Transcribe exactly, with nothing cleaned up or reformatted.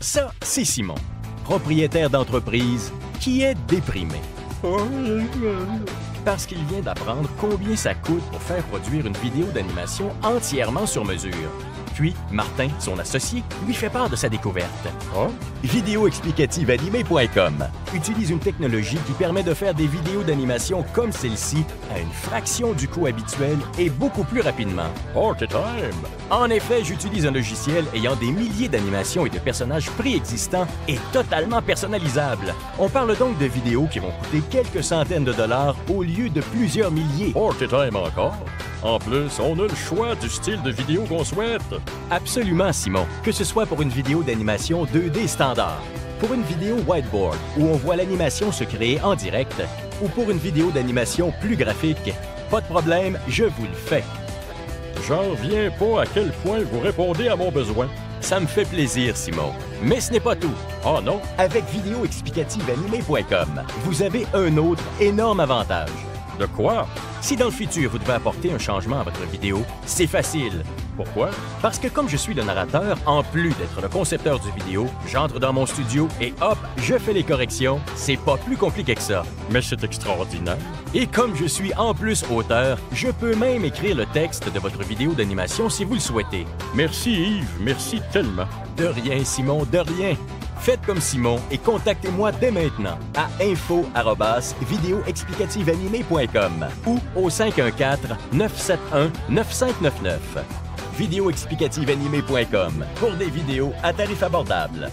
Ça, c'est Simon, propriétaire d'entreprise, qui est déprimé. Parce qu'il vient d'apprendre combien ça coûte pour faire produire une vidéo d'animation entièrement sur mesure. Puis, Martin, son associé, lui fait part de sa découverte. Hein? Vidéo Explicative Animée point com utilise une technologie qui permet de faire des vidéos d'animation comme celle-ci à une fraction du coût habituel et beaucoup plus rapidement. Oh, t'es time! En effet, j'utilise un logiciel ayant des milliers d'animations et de personnages préexistants et totalement personnalisables. On parle donc de vidéos qui vont coûter quelques centaines de dollars au lieu de plusieurs milliers. Oh, t'es time encore! En plus, on a le choix du style de vidéo qu'on souhaite. Absolument, Simon. Que ce soit pour une vidéo d'animation deux D standard, pour une vidéo whiteboard où on voit l'animation se créer en direct ou pour une vidéo d'animation plus graphique, pas de problème, je vous le fais. J'en reviens pas à quel point vous répondez à mon besoin. Ça me fait plaisir, Simon. Mais ce n'est pas tout. Oh non? Avec Vidéo Explicative Animée point com, vous avez un autre énorme avantage. De quoi? Si dans le futur, vous devez apporter un changement à votre vidéo, c'est facile. Pourquoi? Parce que comme je suis le narrateur, en plus d'être le concepteur du vidéo, j'entre dans mon studio et hop, je fais les corrections. C'est pas plus compliqué que ça. Mais c'est extraordinaire. Et comme je suis en plus auteur, je peux même écrire le texte de votre vidéo d'animation si vous le souhaitez. Merci Yves, merci tellement. De rien Simon, de rien. Faites comme Simon et contactez-moi dès maintenant à info arobase vidéo explicative animée point com ou au cinq un quatre, neuf sept un, neuf cinq neuf neuf. vidéo explicative animée point com pour des vidéos à tarif abordable.